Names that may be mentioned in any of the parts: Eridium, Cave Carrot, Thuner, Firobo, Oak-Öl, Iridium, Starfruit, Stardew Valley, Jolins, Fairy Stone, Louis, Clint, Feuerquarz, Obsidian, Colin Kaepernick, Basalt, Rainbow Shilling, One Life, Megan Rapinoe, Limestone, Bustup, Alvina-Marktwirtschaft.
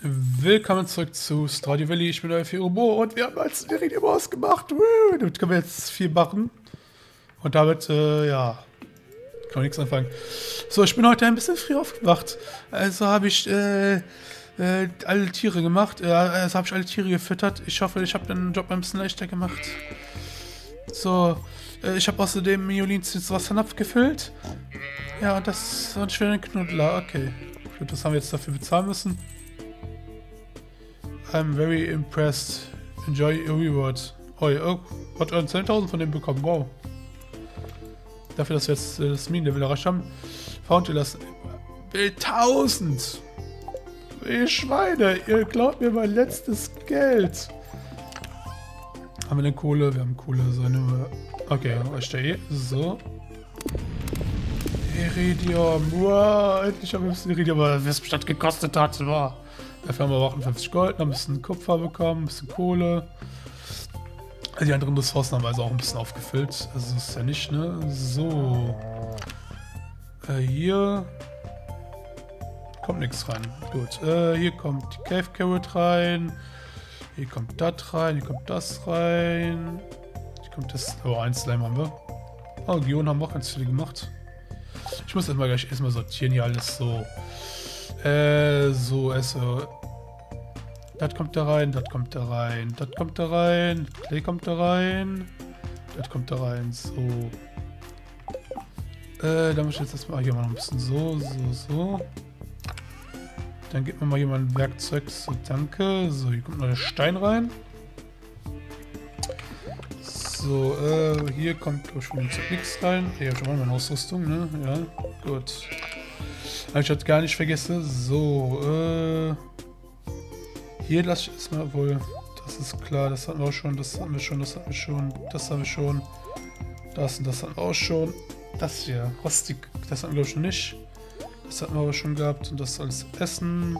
Willkommen zurück zu Stardew Valley. Ich bin euer Firobo und wir haben als Eridium ausgemacht. Damit können wir jetzt viel machen. Und damit, ja, kann man nichts anfangen. So, ich bin heute ein bisschen früh aufgewacht. Also habe ich alle Tiere gemacht. Also habe ich alle Tiere gefüttert. Ich hoffe, ich habe den Job ein bisschen leichter gemacht. So, ich habe außerdem Jolins ins Wassernapf gefüllt. Ja, und das war ein schöner Knuddler. Okay, gut, das haben wir jetzt dafür bezahlen müssen. I'm very impressed. Enjoy your reward. Oh, ja, hat 10.000 von dem bekommen. Wow. Dafür, dass wir jetzt das Minen-Level erreicht haben. Found ihr das? 1000! Ihr Schweine, ihr klaut mir mein letztes Geld. Haben wir eine Kohle? Wir haben Kohle. So eine... Okay, ich stehe. So. Iridium. Wow, endlich haben wir ein bisschen Iridium, aber was es gekostet hat. Wow. Dafür haben wir auch 58 Gold, haben ein bisschen Kupfer bekommen, ein bisschen Kohle. Die anderen Ressourcen haben wir also auch ein bisschen aufgefüllt. Also ist ja nicht, ne? So. Hier kommt nichts rein. Gut. Hier kommt die Cave Carrot rein. Hier kommt das rein. Hier kommt das rein. Hier kommt das. Oh, ein Slime haben wir. Oh, Gion haben wir auch ganz viele gemacht. Ich muss erstmal gleich sortieren hier alles so. So, also. Das kommt da rein, das kommt da rein, das kommt da rein, Clay kommt da rein, das kommt da rein, so. Dann muss ich jetzt erstmal hier mal ein bisschen so. Dann gibt mir mal jemand ein Werkzeug, so, danke. So, hier kommt noch der Stein rein. So, hier kommt schon nichts rein. Hier habe ich schon mal meine Ausrüstung, ne? Ja, gut. Habe ich das gar nicht vergessen. So, hier lasse ich es mal wohl. Das ist klar, das hatten wir auch schon, das hatten wir schon. Das und das hatten wir auch schon. Das hier, Rostig, das hatten wir glaube ich noch nicht. Das hatten wir aber schon gehabt und das alles Essen.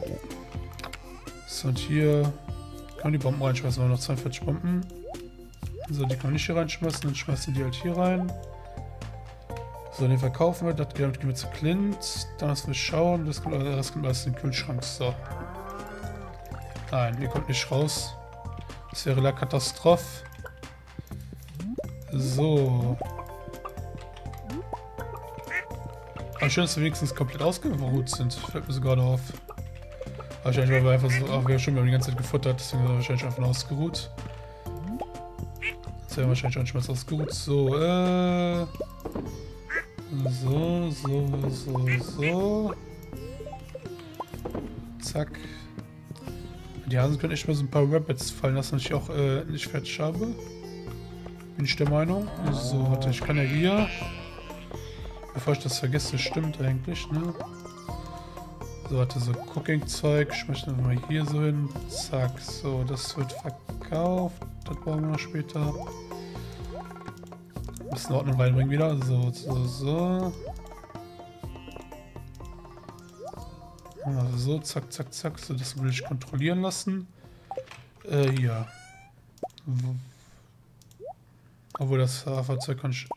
So, und hier kann man die Bomben reinschmeißen, wir haben noch 42 Bomben. So, die kann man nicht hier reinschmeißen, dann schmeißen die halt hier rein. So, den verkaufen wir, das gehen wir zu Clint, dann müssen wir schauen, das kommt alles in den Kühlschrank, so. Nein, ihr kommt nicht raus. Das wäre la Katastrophe. So. Aber schön, dass wir wenigstens komplett ausgeruht sind, fällt mir so gerade auf. Wahrscheinlich, weil wir einfach so, wir haben die ganze Zeit gefuttert, deswegen sind wir wahrscheinlich einfach ausgeruht. Das wäre wahrscheinlich schon schmerz ausgeruht, so, So. Zack. Die Hasen können echt mal so ein paar Rabbits fallen lassen, was ich auch nicht fertig habe. Bin ich der Meinung. So, warte, ich kann ja hier. Bevor ich das vergesse, stimmt eigentlich, ne? So, warte, so Cooking-Zeug. Schmeißen wir mal hier so hin. Zack, so, das wird verkauft. Das brauchen wir noch später. In Ordnung reinbringen wieder. So. So, zack. So, das will ich kontrollieren lassen. Ja. Obwohl das Haferzeug kann ich...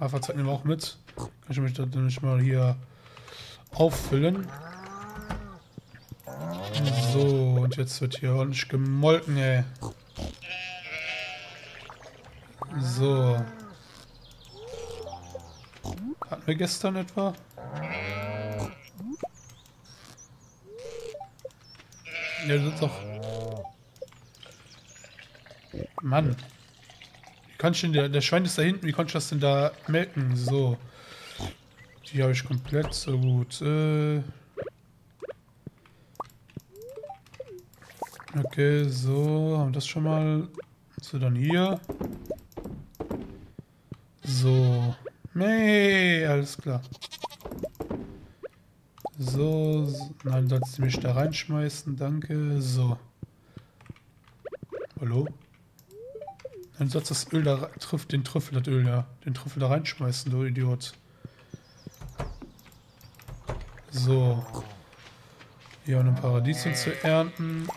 Haferzeug nehmen wir auch mit. Kann ich mich da nämlich mal hier auffüllen. So, und jetzt wird hier ordentlich gemolken, ey. So. Hatten wir gestern etwa? Ja, das ist doch... Mann. Wie kann ich denn... Der Schwein ist da hinten. Wie konnte ich das denn da melken? So. Die habe ich komplett. So gut. Okay, so. Haben wir das schon mal. So, dann hier. So. Nee, alles klar. So, nein, lass mich da reinschmeißen, danke. So. Hallo? Dann soll das Öl da trifft den Trüffel da reinschmeißen, du Idiot. So. Hier haben wir ein Paradieschen zu ernten.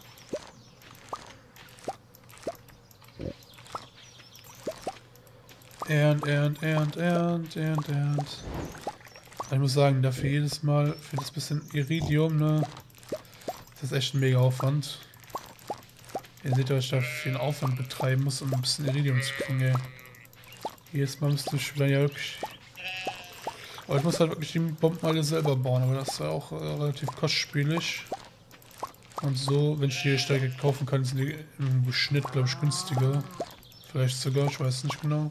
Ernt. Ich muss sagen, dafür jedes Mal, für das bisschen Iridium, ne? Das ist echt ein mega Aufwand. Ihr seht, dass ich da viel Aufwand betreiben muss, um ein bisschen Iridium zu kriegen, ey. Jedes Mal müsste ich dann ja wirklich... Aber ich muss halt wirklich die Bomben alle selber bauen, aber das ist ja auch relativ kostspielig. Und so, wenn ich die Stärke kaufen kann, sind die im Schnitt, glaube ich, günstiger. Vielleicht sogar, ich weiß nicht genau.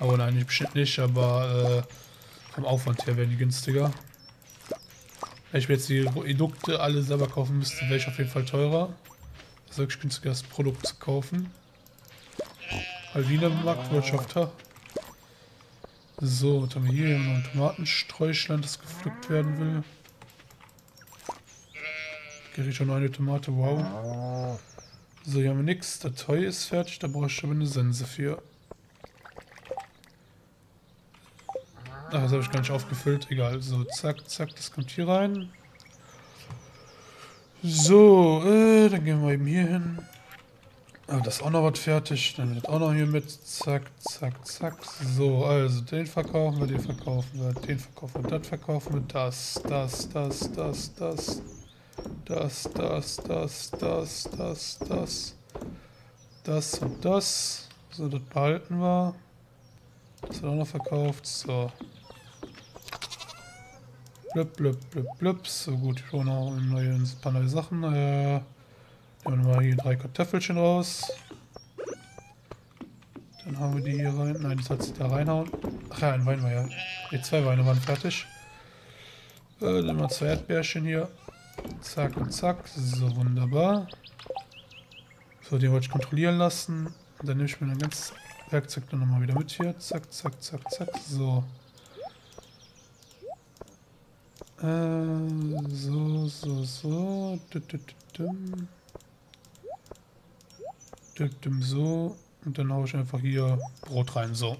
Aber nein, im Schnitt nicht, aber vom Aufwand her werden die günstiger. Wenn ich mir jetzt die Produkte alle selber kaufen müsste, wäre ich auf jeden Fall teurer. Das ist wirklich günstiger, das Produkt zu kaufen. Alvina-Marktwirtschaft, ha. So, was haben wir hier? Noch ein Tomatensträuchland, das gepflückt werden will. Gerät schon eine Tomate, wow. So, hier haben wir nichts. Datei ist fertig, da brauche ich schon eine Sense für. Ach, das habe ich gar nicht aufgefüllt. Egal, so zack, zack, das kommt hier rein. So, dann gehen wir eben hier hin. Ah, das ist auch noch was fertig. Dann wird auch noch hier mit. Zack, zack, zack. So, also den verkaufen wir, den verkaufen wir, den verkaufen wir, das verkaufen wir. Das und das. So, das behalten wir. Das wird auch noch verkauft. So. Blub, blub, blub, blub. So gut, ich brauche noch ein paar neue Sachen. Nehmen wir mal hier 3 Kartoffelchen raus. Dann haben wir die hier rein. Nein, das hat sie da reinhauen. Ach ja, ein Wein war ja. Die 2 Weine waren fertig. Dann haben wir 2 Erdbeerchen hier. Zack und zack. So, wunderbar. So, den wollte ich kontrollieren lassen. Dann nehme ich mir ein ganzes Werkzeug dann nochmal wieder mit hier. Zack, zack, zack, zack. So. So, so, so. So. Und dann haue ich einfach hier Brot rein. So.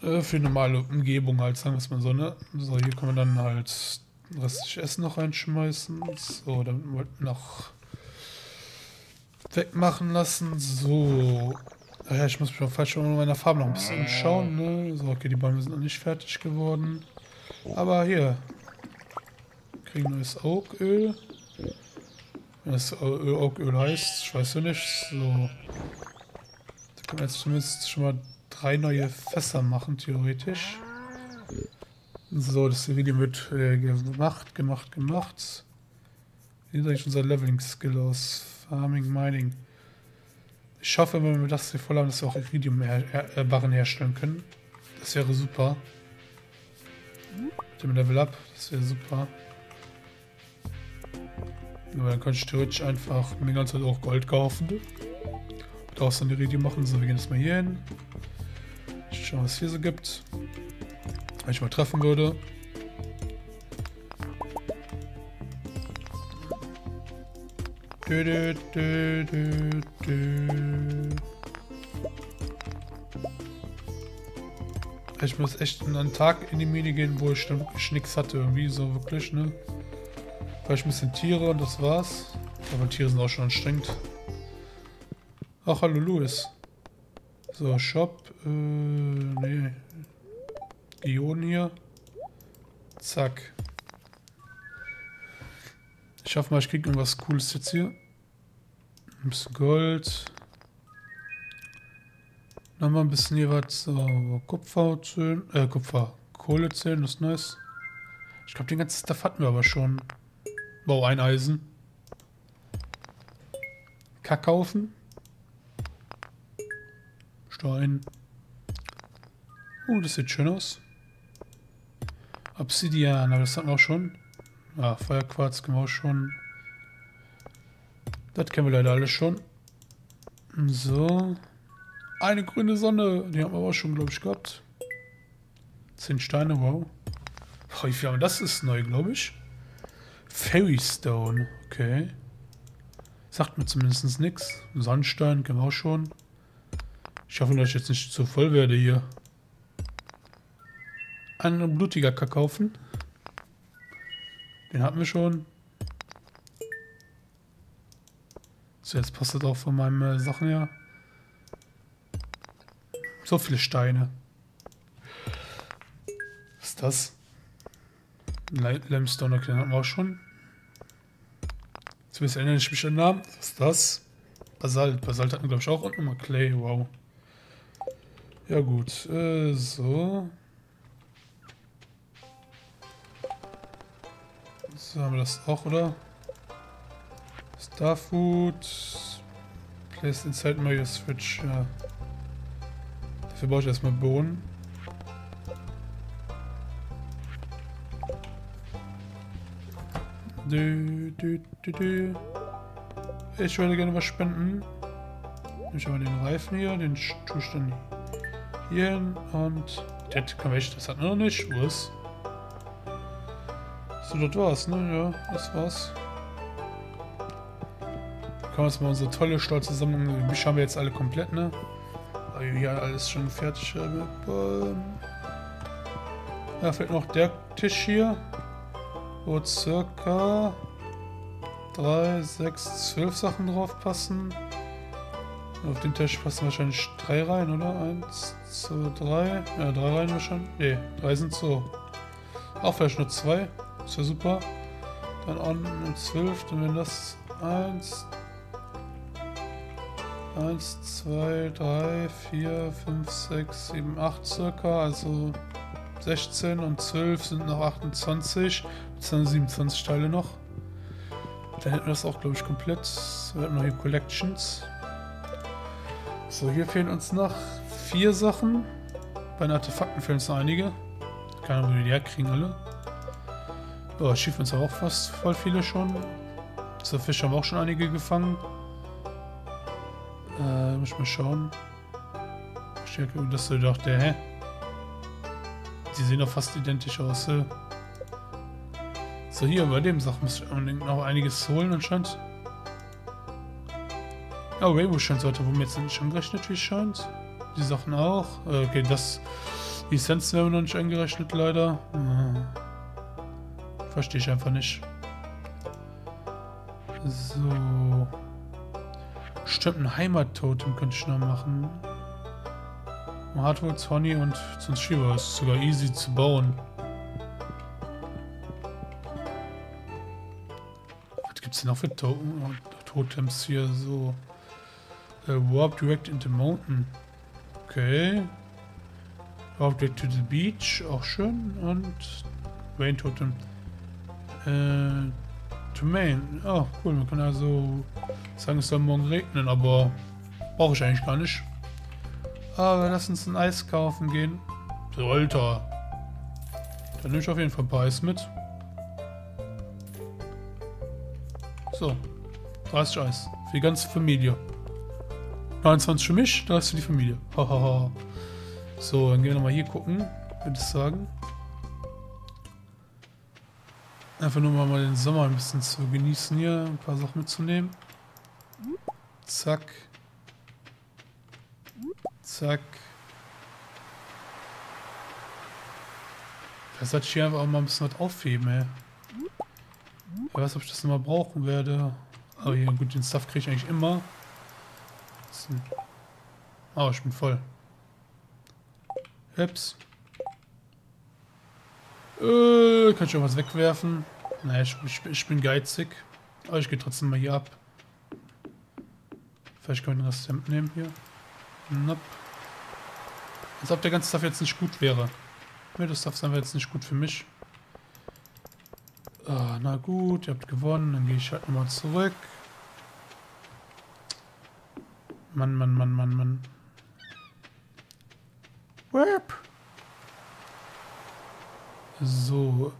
Für eine normale Umgebung halt, sagen wir es mal so, ne? So, hier können wir dann halt restlich Essen noch reinschmeißen. So, dann wollten wir noch wegmachen lassen. So. Ach ja, ich muss mich mal falsch in meiner Farbe noch ein bisschen umschauen, ne? So, okay, die Bäume sind noch nicht fertig geworden. Aber hier. Kriegen neues Oak-Öl. Wenn das Oak-Öl heißt, ich weiß ja nicht. So. Da können wir jetzt zumindest schon mal 3 neue Fässer machen, theoretisch. So, das Iridium wird gemacht. Wie sieht eigentlich unser Leveling-Skill aus? Farming, Mining. Ich hoffe, wenn wir das hier voll haben, dass wir auch Iridium-Barren herstellen können. Das wäre super. Mit dem Level-Up, das wäre super. Aber dann könnte ich theoretisch einfach die ganze Zeit auch Gold kaufen. Und auch so ein Iridium machen. So, wir gehen jetzt mal hier hin. Ich schau, was es hier so gibt. Wenn ich mal treffen würde. Ich muss echt einen Tag in die Mine gehen, wo ich dann wirklich nichts hatte, irgendwie so wirklich, ne? Vielleicht ein bisschen Tiere und das war's. Aber Tiere sind auch schon anstrengend. Ach, hallo Louis. So, Shop. Nee. Ionen hier. Zack. Ich hoffe mal, ich kriege irgendwas Cooles jetzt hier. Ein bisschen Gold. Nochmal ein bisschen hier was. So, Kupferzellen. Kohlezellen, das ist nice. Ich glaube, den ganzen Stuff hatten wir aber schon. Wow, ein Eisen. Kackhaufen. Stein. Das sieht schön aus. Obsidian, aber das hatten wir auch schon. Ah, Feuerquarz können wir auch schon. Das kennen wir leider alles schon. So. Eine grüne Sonne. Die haben wir auch schon, glaube ich, gehabt. 10 Steine, wow. Boah, wie viel haben wir? Das ist neu, glaube ich. Fairy Stone, okay. Sagt mir zumindest nichts. Sandstein kennen wir auch schon. Ich hoffe, dass ich jetzt nicht zu voll werde hier. Ein blutiger Kackhaufen. Den hatten wir schon. So, jetzt passt das auch von meinen Sachen her. So viele Steine. Was ist das? Limestone, okay, den hatten wir auch schon. Zumindest erinnere ich mich an den Namen. Was ist das? Basalt. Basalt hatten wir, glaube ich, auch. Und nochmal Clay. Wow. Ja, gut. So. So haben wir das auch, oder? Starfruit. Place inside my switch. Ja. Dafür brauche ich erstmal Bohnen. Ich würde gerne was spenden. Ich habe den Reifen hier, den tue ich dann hier hin und das kann ich, das hat man noch nicht. Wo ist? So, das war's, ne? Ja, das war's. Dann können wir uns mal unsere tolle, stolze Sammlung. Die Bücher haben wir jetzt alle komplett, ne? Aber hier alles schon fertig. Ja, fehlt noch der Tisch hier. Wo circa 3, 6, 12 Sachen drauf passen. Und auf den Tisch passen wahrscheinlich 3 rein, oder? 1, 2, 3. Ja, 3 rein wahrscheinlich. Ne, 3 sind so. Auch vielleicht nur 2. Ist ja super. Dann unten 12. Dann wären das 1, 2, 3, 4, 5, 6, 7, 8 circa. Also 16 und 12 sind noch 28. Das sind 27 Teile noch. Dann hätten wir das auch, glaube ich, komplett. Wir haben noch hier Collections. So, hier fehlen uns noch 4 Sachen. Bei den Artefakten fehlen uns noch einige. Keine Ahnung, wo wir die herkriegen alle. Oh, schief uns aber auch fast voll viele schon. So, Fische haben wir auch schon einige gefangen. Muss ich mal schauen. Ich denke, dass du dachte, hä? Die sehen doch fast identisch aus. So, hier bei dem Sachen müssen wir unbedingt noch einiges holen anscheinend. Oh, Rainbow Shilling sollte wohl jetzt nicht angerechnet, wie es scheint. Die Sachen auch. Okay, das. Die Essenzen werden noch nicht angerechnet, leider. Verstehe ich einfach nicht. So. Stimmt, ein Heimattotem könnte ich noch machen. Hardwoods, Honey und Shiva. Ist sogar easy zu bauen. Was gibt es denn noch für Totems hier? So. Warp direct into mountain. Okay. Warp direct to the beach. Auch schön. Und Rain Totem. To Main. Oh, cool. Man kann also sagen, es soll morgen regnen, aber brauche ich eigentlich gar nicht. Aber lass uns ein Eis kaufen gehen. So, Alter. Dann nehme ich auf jeden Fall ein paar Eis mit. So. 30 Eis. Für die ganze Familie. 29 für mich, 30 für die Familie. Hahaha. So, dann gehen wir nochmal hier gucken, würde ich sagen. Einfach nur mal den Sommer ein bisschen zu genießen hier. Ein paar Sachen mitzunehmen. Zack. Zack. Das sollte ich hier einfach auch mal ein bisschen was aufheben, ey. Ich weiß, ob ich das nochmal brauchen werde. Aber hier, gut, den Stuff kriege ich eigentlich immer. Oh, ich bin voll. Ups. Kann ich irgendwas wegwerfen? Naja, ich bin geizig. Aber ich gehe trotzdem mal hier ab. Vielleicht können wir den Rest nehmen hier. Nope. Als ob der ganze Stuff jetzt nicht gut wäre. Nee, das Stuff ist einfach jetzt nicht gut für mich. Ah, na gut, ihr habt gewonnen. Dann gehe ich halt nochmal zurück. Mann, Mann, Mann, Mann, Mann. Web. So.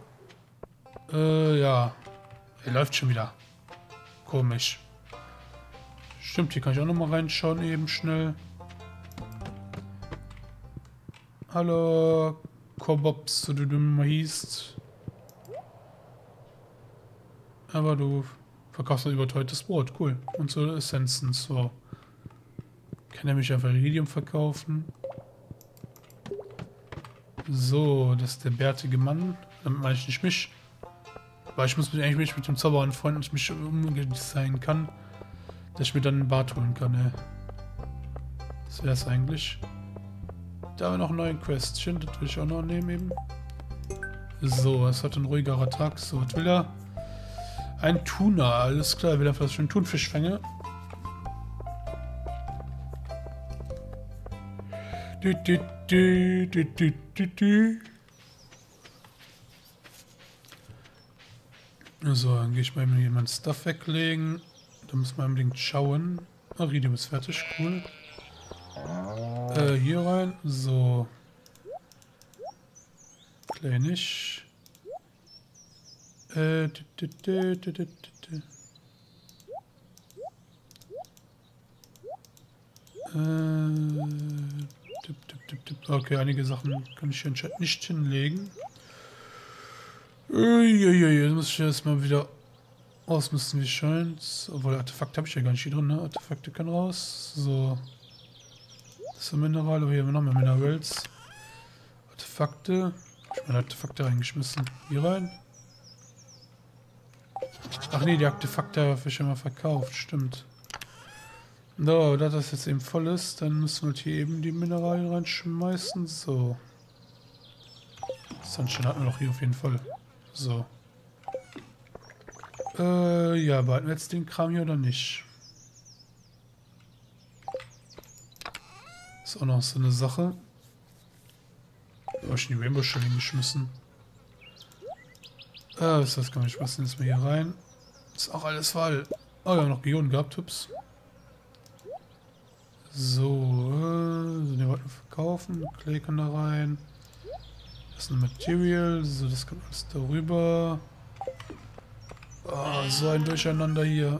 Ja. Er läuft schon wieder. Komisch. Stimmt, hier kann ich auch nochmal reinschauen eben schnell. Hallo, Kobobs, so du mal hießt. Aber du verkaufst ein überteuertes Brot, cool. Und so Essenzen, so. Kann er mich einfach Iridium verkaufen. So, das ist der bärtige Mann. Damit meine ich nicht mich. Weil ich muss mich eigentlich mit dem Zauber anfreunden, dass ich mich umdesignen kann. Dass ich mir dann einen Bart holen kann, ey. Das wäre es eigentlich. Da haben wir noch einen neuen Questchen, das will ich auch noch nehmen eben. So, es hat ein ruhigerer Tag, so, was will er? Ein Thuner, alles klar, wieder was für einen Thunfischfänger. So, dann gehe ich mal hier mein Stuff weglegen. Da müssen wir unbedingt schauen. Oh, Iridium ist fertig, cool. Hier rein, so. Kleinig. Okay, einige Sachen kann ich hier anscheinend nicht hinlegen. Jetzt muss ich erstmal wieder ausmisten, wie scheint's. Obwohl, Artefakte habe ich ja gar nicht hier drin, ne? Artefakte können raus. So. Das ist ein Mineral, aber hier haben wir noch mehr Minerals. Artefakte. Ich meine Artefakte reingeschmissen. Hier rein. Ach nee, die Artefakte habe ich schon mal verkauft, stimmt. So, da das jetzt eben voll ist, dann müssen wir hier eben die Mineralien reinschmeißen. So. Sunshine hatten wir doch hier auf jeden Fall. So. Ja, behalten wir jetzt den Kram hier oder nicht? Ist auch noch so eine Sache. Da habe ich die Rainbow Shilling geschmissen. Das kann man nicht passen. Jetzt mal hier rein. Ist auch alles voll. Oh, wir haben noch Gionen gehabt, ups. So, den wollten wir verkaufen. Clay kann da rein. Das ist ein Material. So, das kommt alles darüber. Oh, so ein Durcheinander hier.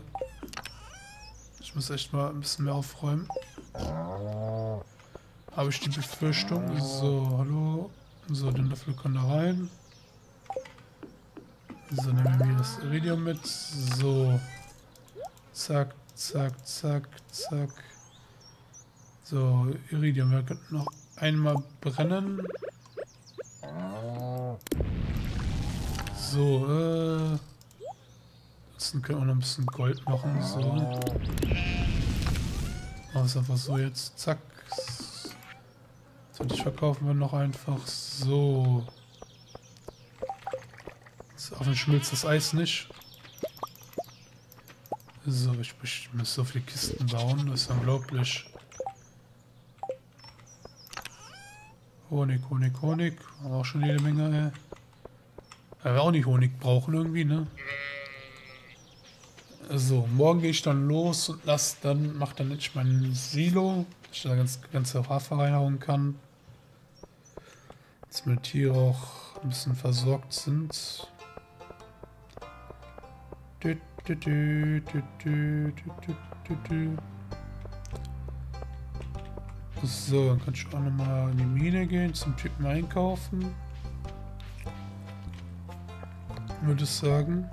Ich muss echt mal ein bisschen mehr aufräumen. Habe ich die Befürchtung. So, hallo. So, den Löffel kann da rein. So, nehmen wir hier das Iridium mit. So. Zack, zack, zack, zack. So, Iridium. Wir könnten noch einmal brennen. So, Ansonsten können wir auch noch ein bisschen Gold machen. So. Machen wir es einfach so jetzt. Zack. So, das verkaufen wir noch einfach so. Hoffentlich schmilzt das Eis nicht. So, ich muss so viele Kisten bauen, das ist unglaublich. Honig, Honig, Honig. Haben wir auch schon jede Menge, weil wir auch nicht Honig brauchen irgendwie, ne? So, morgen gehe ich dann los und mach dann endlich mein Silo, dass ich da ganze Hafer reinhauen kann. Dass meine Tiere auch ein bisschen versorgt sind. So, dann kann ich auch nochmal in die Mine gehen, zum Typen einkaufen. Würde ich sagen.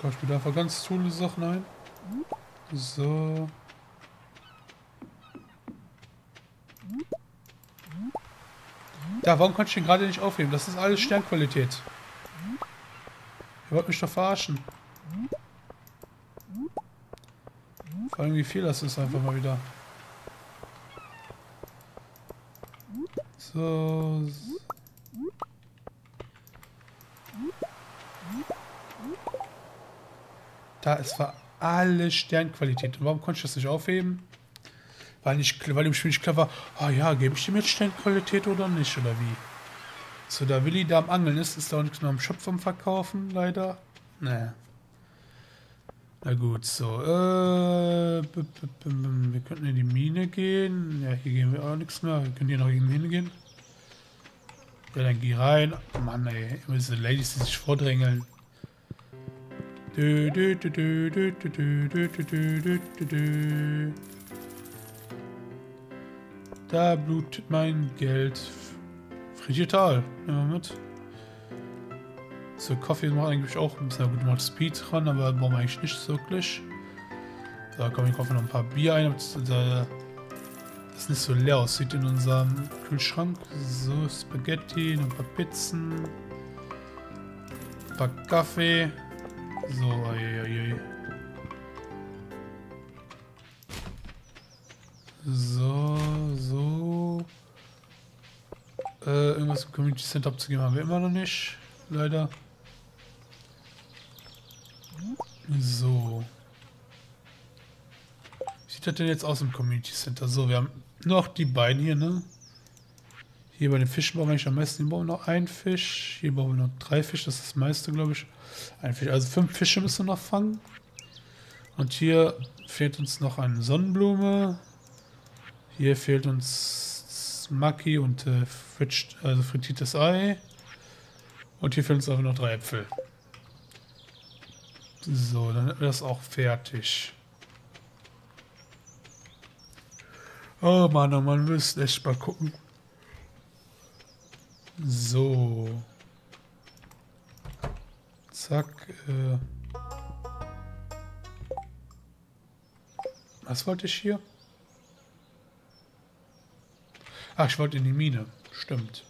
Kaufe ich mir da einfach ganz coole Sachen ein. So. Ja, warum konnte ich den gerade nicht aufheben? Das ist alles Sternqualität. Ihr wollt mich doch verarschen. Vor allem wie viel das ist einfach mal wieder. So. Da, es war alle Sternqualität. Und warum konnte ich das nicht aufheben? Weil im Spiel nicht klar war, ah ja, gebe ich dem jetzt Sternqualität oder nicht, oder wie? So, da Willi da am Angeln ist, ist da auch nichts mehr am Schopf am Verkaufen, leider. Naja. Na gut, so. Wir könnten in die Mine gehen. Ja, hier gehen wir auch nichts mehr. Wir können hier noch irgendwie hingehen. Ja, dann geh rein. Oh Mann, ey. Immer diese Ladies, die sich vordrängeln. Da blutet mein Geld. Digital, nehmen wir mit. So, Kaffee macht eigentlich auch ein bisschen gut, macht Speed dran, aber brauchen wir eigentlich nicht wirklich. Da kommen wir, kaufen noch ein paar Bier ein, damit das nicht so leer aussieht in unserem Kühlschrank. So, Spaghetti, noch ein paar Pizzen, ein paar Kaffee. So, So. Irgendwas im Community Center abzugeben haben wir immer noch nicht, leider. So. Wie sieht das denn jetzt aus im Community Center? So, wir haben noch die beiden hier, ne? Hier bei den Fischen brauchen wir eigentlich am meisten. Hier brauchen wir noch einen Fisch. Hier brauchen wir noch 3 Fische. Das ist das meiste, glaube ich. Ein Fisch. Also 5 Fische müssen wir noch fangen. Und hier fehlt uns noch eine Sonnenblume. Hier fehlt uns Maki und frittiertes Ei. Und hier fehlen uns aber noch 3 Äpfel. So, dann ist das auch fertig. Oh Mann, wir müssen echt mal gucken. So. Zack. Was wollte ich hier? Ach, ich wollte in die Mine. Stimmt.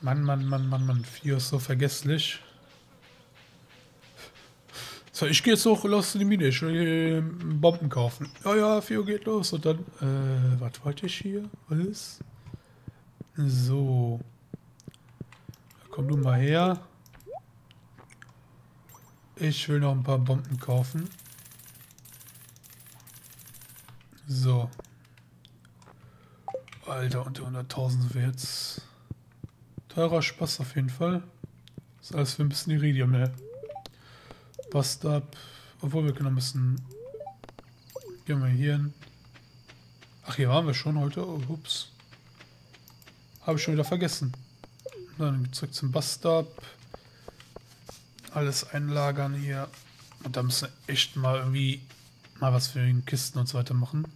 Mann. Fio ist so vergesslich. So, ich gehe jetzt hoch los in die Mine. Ich will Bomben kaufen. Ja, Fio geht los. Und dann, was wollte ich hier? Was? So. Komm du mal her. Ich will noch ein paar Bomben kaufen. So. Alter, unter 100.000 sind wir jetzt. Teurer Spaß auf jeden Fall. Das ist alles für ein bisschen Iridium, ne? Bustup. Obwohl, wir können noch ein bisschen... Gehen wir hier hin. Ach, hier waren wir schon heute. Oh, ups. Habe ich schon wieder vergessen. Dann zurück zum Bustup. Alles einlagern hier. Und da müssen wir echt mal irgendwie... Mal was für den Kisten und so weiter machen.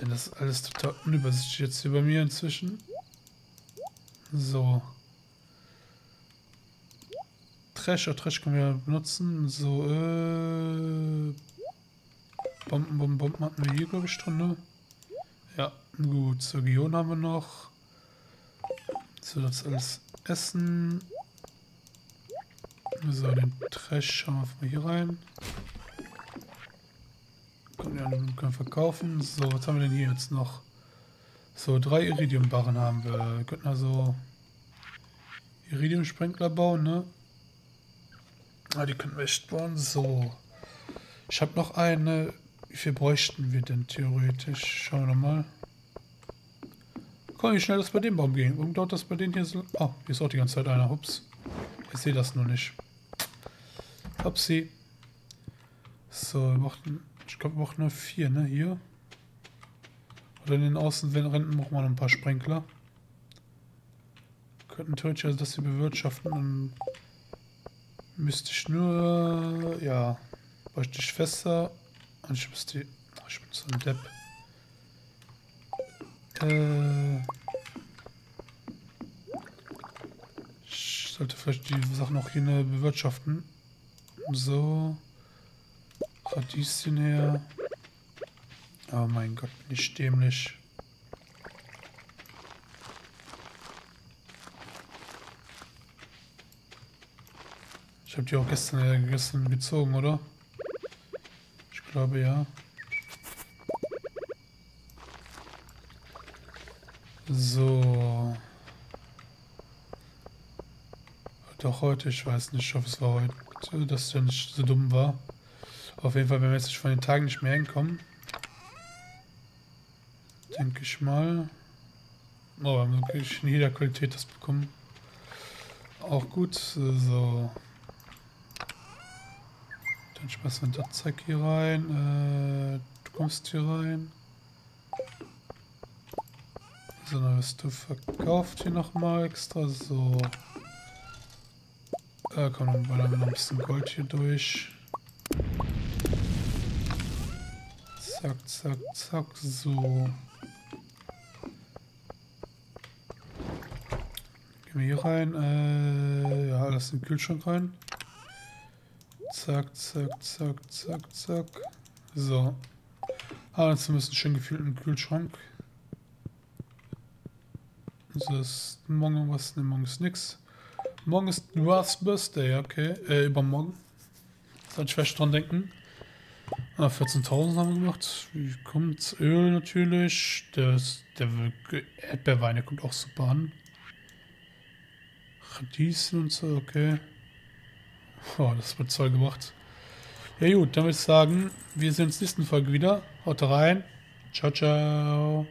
Denn das ist alles total unübersichtlich jetzt hier bei mir inzwischen. So. Trash können wir benutzen. So, Bomben hatten wir hier, glaube ich, drin, ne? Ja, gut. So, Region haben wir noch. So, das alles essen. So, den Trash schauen wir mal hier rein. Können wir verkaufen. So, was haben wir denn hier jetzt noch? So, 3 Iridium-Barren haben wir. Wir könnten also Iridium-Sprengler bauen, ne? Ah, die können wir echt bauen. So. Ich habe noch eine. Wie viel bräuchten wir denn theoretisch? Schauen wir nochmal. Komm, wie schnell das bei dem Baum ging. Warum dauert das bei denen hier so? Oh, hier ist auch die ganze Zeit einer. Ups. Ich sehe das nur nicht. Upsi. So, wir machen. Ich glaube, wir brauchen nur 4, ne? Hier. Oder in den Außenwänden brauchen wir noch ein paar Sprinkler. Wir könnten theoretisch also das hier bewirtschaften. Dann müsste ich nur. Ja. Bräuchte ich Fässer. Und ich müsste. Oh, ich bin so ein Depp. Ich sollte vielleicht die Sachen auch hier bewirtschaften. So. Radieschen her. Oh mein Gott, nicht dämlich. Ich habe die auch gestern gezogen, oder? Ich glaube ja. So. Doch heute, ich weiß nicht, ich hoffe es war heute, dass der nicht so dumm war. Auf jeden Fall, wenn wir jetzt von den Tagen nicht mehr hinkommen. Denke ich mal. Oh, wir haben wirklich in jeder Qualität das bekommen. Auch gut. So. Dann schmeißen wir das Zeug hier rein. Du kommst hier rein. So, dann wirst du verkauft hier nochmal extra. So. Komm, dann ballern wir noch ein bisschen Gold hier durch. Zack, so. Gehen wir hier rein. Ja, lass den Kühlschrank rein. Zack. So. Ah, jetzt müssen wir schön gefüllten Kühlschrank. So, ist morgen was? Ne, morgen ist nix. Morgen ist Dwarf's Birthday, okay. Übermorgen. Sollte ich vielleicht dran denken. Ah, 14.000 haben wir gemacht. Wie kommt's? Öl natürlich. Der Erdbeerwein, der kommt auch super an. Radieschen und so, okay. Boah, das wird toll gemacht. Ja gut, dann würde ich sagen, wir sehen uns nächsten Folge wieder. Haut rein. Ciao, ciao.